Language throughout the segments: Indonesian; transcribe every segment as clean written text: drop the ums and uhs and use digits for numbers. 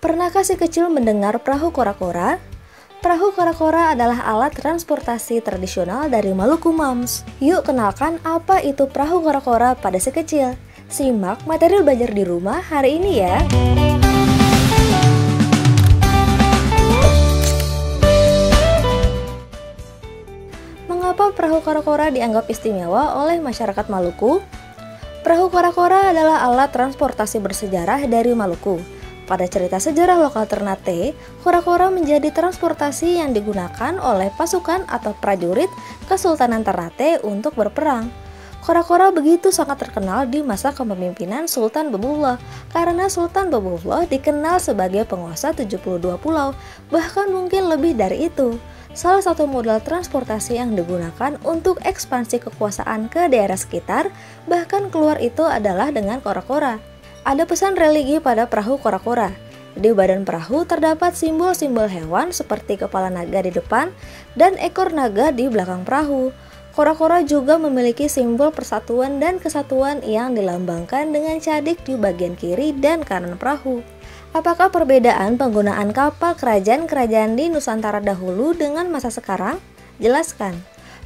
Pernahkah si kecil mendengar perahu kora-kora? Perahu kora-kora adalah alat transportasi tradisional dari Maluku, Moms. Yuk kenalkan apa itu perahu kora-kora pada si kecil. Simak material belajar di rumah hari ini ya. Mengapa perahu kora-kora dianggap istimewa oleh masyarakat Maluku? Perahu kora-kora adalah alat transportasi bersejarah dari Maluku. Pada cerita sejarah lokal Ternate, kora-kora menjadi transportasi yang digunakan oleh pasukan atau prajurit Kesultanan Ternate untuk berperang. Kora-kora begitu sangat terkenal di masa kepemimpinan Sultan Babullah, karena Sultan Babullah dikenal sebagai penguasa 72 pulau, bahkan mungkin lebih dari itu. Salah satu modal transportasi yang digunakan untuk ekspansi kekuasaan ke daerah sekitar, bahkan keluar itu adalah dengan kora-kora. Ada pesan religi pada perahu kora-kora. Di badan perahu terdapat simbol-simbol hewan seperti kepala naga di depan dan ekor naga di belakang perahu. Kora-kora juga memiliki simbol persatuan dan kesatuan yang dilambangkan dengan cadik di bagian kiri dan kanan perahu. Apakah perbedaan penggunaan kapal kerajaan-kerajaan di Nusantara dahulu dengan masa sekarang? Jelaskan.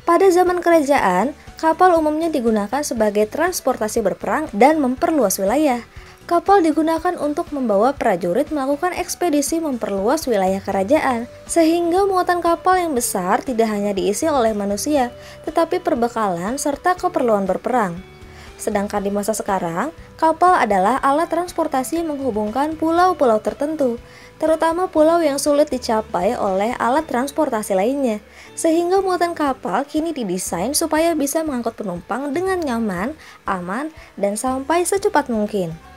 Pada zaman kerajaan, kapal umumnya digunakan sebagai transportasi berperang dan memperluas wilayah. Kapal digunakan untuk membawa prajurit melakukan ekspedisi memperluas wilayah kerajaan, sehingga muatan kapal yang besar tidak hanya diisi oleh manusia, tetapi perbekalan serta keperluan berperang. Sedangkan di masa sekarang, kapal adalah alat transportasi menghubungkan pulau-pulau tertentu, terutama pulau yang sulit dicapai oleh alat transportasi lainnya. Sehingga muatan kapal kini didesain supaya bisa mengangkut penumpang dengan nyaman, aman, dan sampai secepat mungkin.